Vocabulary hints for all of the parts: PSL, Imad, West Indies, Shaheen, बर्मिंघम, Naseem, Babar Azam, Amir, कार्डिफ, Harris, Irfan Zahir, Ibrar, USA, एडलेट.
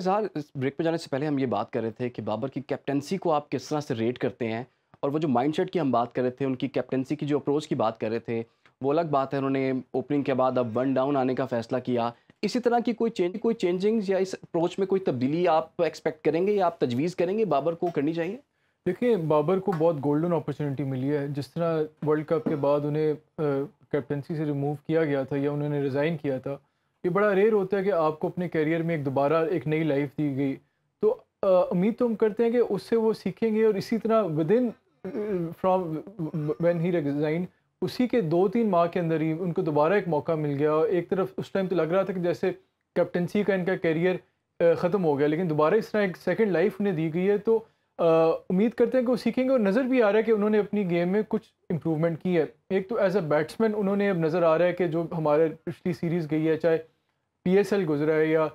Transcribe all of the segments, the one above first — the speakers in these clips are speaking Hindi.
सर, ब्रेक पे जाने से पहले हम ये बात कर रहे थे कि बाबर की कैप्टेंसी को आप किस तरह से रेट करते हैं, और वो जो माइंडसेट की हम बात कर रहे थे, उनकी कैप्टेंसी की जो अप्रोच की बात कर रहे थे वो अलग बात है। उन्होंने ओपनिंग के बाद अब वन डाउन आने का फैसला किया। इसी तरह की कोई चेंजिंग या इस अप्रोच में कोई तब्दीली आप एक्सपेक्ट करेंगे या आप तजवीज़ करेंगे बाबर को करनी चाहिए? देखिए, बाबर को बहुत गोल्डन अपॉर्चुनिटी मिली है। जिस तरह वर्ल्ड कप के बाद उन्हें कैप्टेंसी से रिमूव किया गया था या उन्होंने रिज़ाइन किया था, ये बड़ा रेयर होता है कि आपको अपने कैरियर में एक दोबारा एक नई लाइफ दी गई। तो उम्मीद तो हम करते हैं कि उससे वो सीखेंगे और इसी तरह within from when he resign उसी के 2-3 माह के अंदर ही उनको दोबारा एक मौका मिल गया। एक तरफ उस टाइम तो लग रहा था कि जैसे कैप्टेंसी का इनका कैरियर ख़त्म हो गया, लेकिन दोबारा इस तरह एक सेकेंड लाइफ उन्हें दी गई है। तो उम्मीद करते हैं कि वो सीखेंगे और नज़र भी आ रहा है कि उन्होंने अपनी गेम में कुछ इम्प्रूवमेंट की है। एक तो एज अ बैट्समैन उन्होंने अब नज़र आ रहा है कि जो हमारे पिछली सीरीज़ गई है, चाहे PSL गुजरा है या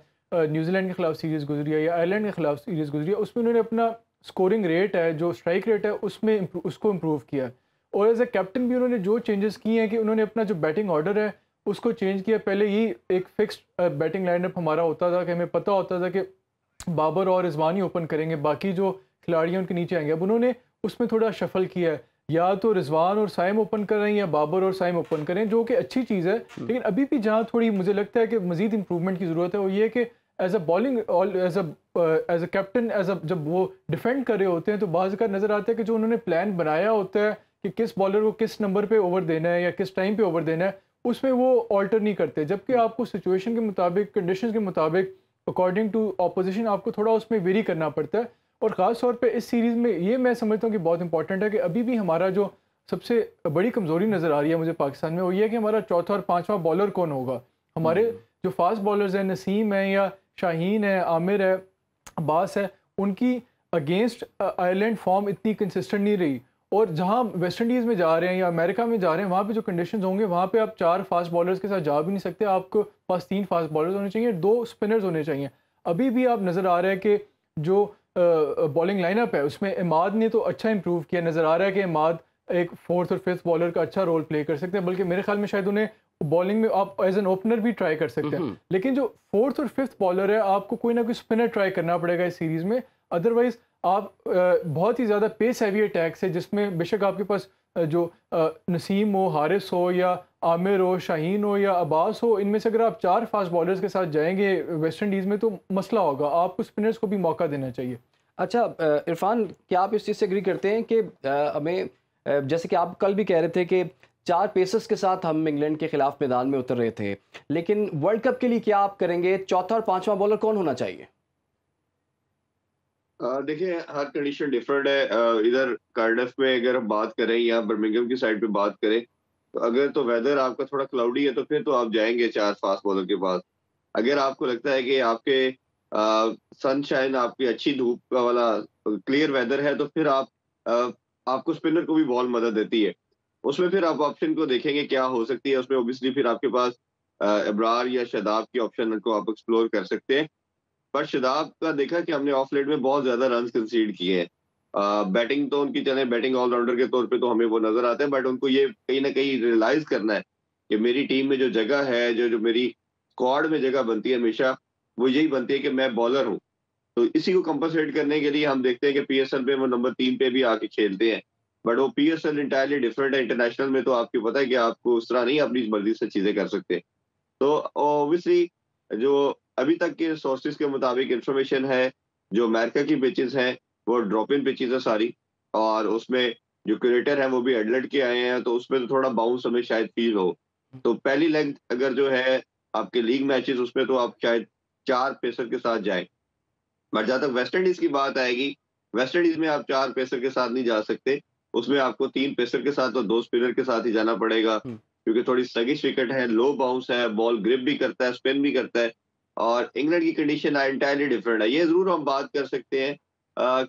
न्यूजीलैंड के खिलाफ सीरीज़ गुजरी है या आयरलैंड के खिलाफ सीरीज़ गुजरी है, उसमें उन्होंने अपना स्कोरिंग रेट है, जो स्ट्राइक रेट है, उसमें उसको इम्प्रूव किया है। और एज अ कैप्टन भी उन्होंने जो चेंजेस किए हैं कि उन्होंने अपना जो बैटिंग ऑर्डर है उसको चेंज किया। पहले यही एक फिक्स्ड बैटिंग लाइनअप हमारा होता था कि हमें पता होता था कि बाबर और रिजवान ही ओपन करेंगे, बाकी जो खिलाड़ी हैं उनके नीचे आएंगे। अब उन्होंने उसमें थोड़ा शफल किया है, या तो रिजवान और साइम ओपन कर रहे हैं या बाबर और साइम ओपन कर रहे हैं, जो कि अच्छी चीज़ है। लेकिन अभी भी जहाँ थोड़ी मुझे लगता है कि मजीद इंप्रूवमेंट की ज़रूरत है वो ये कि as a bowling as a captain जब वो डिफेंड कर रहे होते हैं तो बाज़ का नज़र आता है कि जो उन्होंने प्लान बनाया होता है कि किस बॉलर को किस नंबर पर ओवर देना है या किस टाइम पर ओवर देना है, उसमें वो ऑल्टर नहीं करते। जबकि आपको सिचुएशन के मुताबिक, कंडीशन के मुताबिक, अकॉर्डिंग टू अपोजिशन आपको थोड़ा उसमें वेरी करना पड़ता है। और ख़ास तौर पे इस सीरीज़ में ये मैं समझता हूँ कि बहुत इंपॉर्टेंट है कि अभी भी हमारा जो सबसे बड़ी कमज़ोरी नज़र आ रही है मुझे पाकिस्तान में, वो ये है कि हमारा चौथा और पांचवा बॉलर कौन होगा। हमारे जो फास्ट बॉलर्स हैं, नसीम है या शाहीन है, आमिर है, अब्बास है, उनकी अगेंस्ट आयरलैंड फॉर्म इतनी कंसिस्टेंट नहीं रही। और जहाँ वेस्ट इंडीज़ में जा रहे हैं या अमेरिका में जा रहे हैं, वहाँ पर जो कंडीशन होंगे वहाँ पर आप 4 फास्ट बॉलर्स के साथ जा भी नहीं सकते। आपको पास 3 फास्ट बॉलर्स होने चाहिए, 2 स्पिनर्स होने चाहिए। अभी भी आप नज़र आ रहा है कि जो बॉलिंग लाइनअप है उसमें इमाद ने तो अच्छा इंप्रूव किया, नज़र आ रहा है कि इमाद एक 4th और 5th बॉलर का अच्छा रोल प्ले कर सकते हैं। बल्कि मेरे ख्याल में शायद उन्हें बॉलिंग में आप एज एन ओपनर भी ट्राई कर सकते हैं। लेकिन जो 4th और 5th बॉलर है, आपको कोई ना कोई स्पिनर ट्राई करना पड़ेगा इस सीरीज़ में। अदरवाइज़ आप बहुत ही ज़्यादा पेस हैवी अटैक से, जिसमें बेशक आपके पास जो नसीम हो, हारिस हो या आमिर हो, शाहीन हो या अब्बास हो, इनमें से अगर आप 4 फास्ट बॉलर्स के साथ जाएंगे वेस्ट इंडीज़ में तो मसला होगा। आपको स्पिनर्स को भी मौका देना चाहिए। अच्छा इरफान, क्या आप इस चीज़ से एग्री करते हैं कि हमें, जैसे कि आप कल भी कह रहे थे कि 4 पेसर्स के साथ हम इंग्लैंड के ख़िलाफ़ मैदान में उतर रहे थे, लेकिन वर्ल्ड कप के लिए क्या आप करेंगे, चौथा और पाँचवा बॉलर कौन होना चाहिए? देखिए, हर कंडीशन डिफरेंट है। इधर कार्डिफ में अगर हम बात करें या बर्मिंघम की साइड पे बात करें, तो अगर तो वेदर आपका थोड़ा क्लाउडी है तो फिर तो आप जाएंगे 4 फास्ट बॉलर के पास। अगर आपको लगता है कि आपके सनशाइन, आपकी अच्छी धूप का वाला क्लियर वेदर है, तो फिर आप आपको स्पिनर को भी बॉल मदद देती है। उसमें फिर आप ऑप्शन को देखेंगे क्या हो सकती है। उसमें ओबियसली फिर आपके पास इब्रार या शदाब की ऑप्शन को आप एक्सप्लोर कर सकते हैं। पर शदाब का देखा कि हमने ऑफ लेट में बहुत ज्यादा रन कंसीड किए हैं। बैटिंग तो उनकी, चले बैटिंग ऑलराउंडर के तौर पे तो हमें वो नजर आते हैं, बट उनको ये कहीं ना कहीं रियलाइज करना है कि मेरी टीम में जो जगह है, जो मेरी स्क्वाड में जगह बनती है हमेशा, वो यही बनती है कि मैं बॉलर हूँ। तो इसी को कंपनसेट करने के लिए हम देखते हैं कि PSL पे वो नंबर 3 पे भी आके खेलते हैं, बट वो PSL इंटायरली डिफरेंट है। इंटरनेशनल में तो आपको पता है कि आपको उस तरह नहीं अपनी मर्जी से चीजें कर सकते। तो ओबियसली जो अभी तक के सोर्सेज के मुताबिक इंफॉर्मेशन है, जो अमेरिका की पिचेस हैं वो ड्रॉप इन पिचेस है सारी, और उसमें जो क्यूरेटर हैं वो भी एडलेट के आए हैं, तो उसमें तो थोड़ा बाउंस हमें शायद फील हो। तो पहली लेग अगर जो है आपके लीग मैचेस, उसमें तो आप शायद 4 पेसर के साथ जाएं। बट जहाँ तक वेस्ट इंडीज की बात आएगी, वेस्ट इंडीज में आप 4 पेसर के साथ नहीं जा सकते। उसमें आपको 3 पेसर के साथ और 2 स्पिनर के साथ ही जाना पड़ेगा, क्योंकि थोड़ी स्लगिश विकेट है, लो बाउंस है, बॉल ग्रिप भी करता है, स्पिन भी करता है। और इंग्लैंड की कंडीशन एंटायरली डिफरेंट है। ये जरूर हम बात कर सकते हैं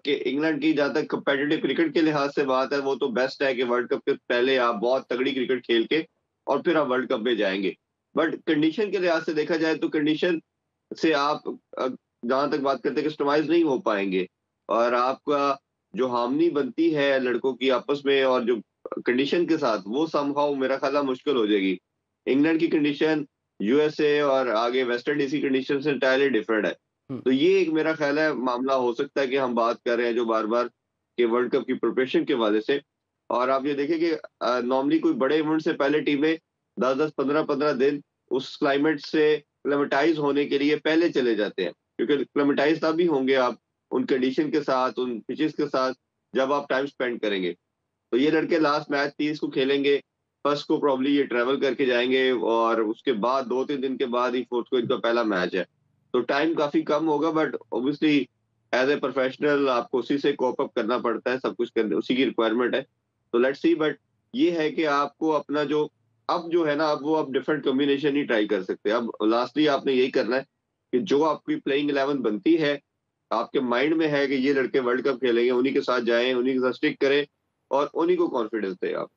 कि इंग्लैंड की जहाँ तक कम्पिटिटिव क्रिकेट के लिहाज से बात है, वो तो बेस्ट है कि वर्ल्ड कप के पहले आप बहुत तगड़ी क्रिकेट खेल के और फिर आप वर्ल्ड कप में जाएंगे। बट कंडीशन के लिहाज से देखा जाए तो कंडीशन से आप जहाँ तक बात करते हैं कस्टमाइज नहीं हो पाएंगे, और आपका जो हार्मनी बनती है लड़कों की आपस में और जो कंडीशन के साथ, वो समहाउ मेरा ख्याल मुश्किल हो जाएगी। इंग्लैंड की कंडीशन USA और आगे वेस्ट इंडीज की कंडीशन से इंटायरली डिफरेंट है। तो ये एक मेरा ख्याल है मामला हो सकता है कि हम बात कर रहे हैं जो बार बार के वर्ल्ड कप की प्रिपरेशन के वाले से। और आप ये देखें कि नॉर्मली कोई बड़े इवेंट से पहले टीमें 10-10, 15-15 दिन उस क्लाइमेट से क्लेमेटाइज होने के लिए पहले चले जाते हैं, क्योंकि क्लेमेटाइज तब ही होंगे आप उन कंडीशन के साथ, उन पिचेस के साथ जब आप टाइम स्पेंड करेंगे। तो ये लड़के लास्ट मैच 30 को खेलेंगे, फर्स्ट को प्रॉब्ली ये ट्रेवल करके जाएंगे और उसके बाद 2-3 दिन के बाद ही 4th को इनका पहला मैच है, तो टाइम काफ़ी कम होगा। But obviously as a professional आपको उसी से कोप अप करना पड़ता है, सब कुछ करने उसी की रिक्वायरमेंट है। तो लेट्स सी, बट ये है कि आपको अपना जो है ना आप डिफरेंट कॉम्बिनेशन ही ट्राई कर सकते हैं। अब लास्टली आपने यही करना है कि जो आपकी प्लेइंग 11 बनती है आपके माइंड में है कि ये लड़के वर्ल्ड कप खेलेंगे, उन्हीं के साथ जाएं, उन्हीं के साथ स्टिक करें और उन्हीं को कॉन्फिडेंस दें आप।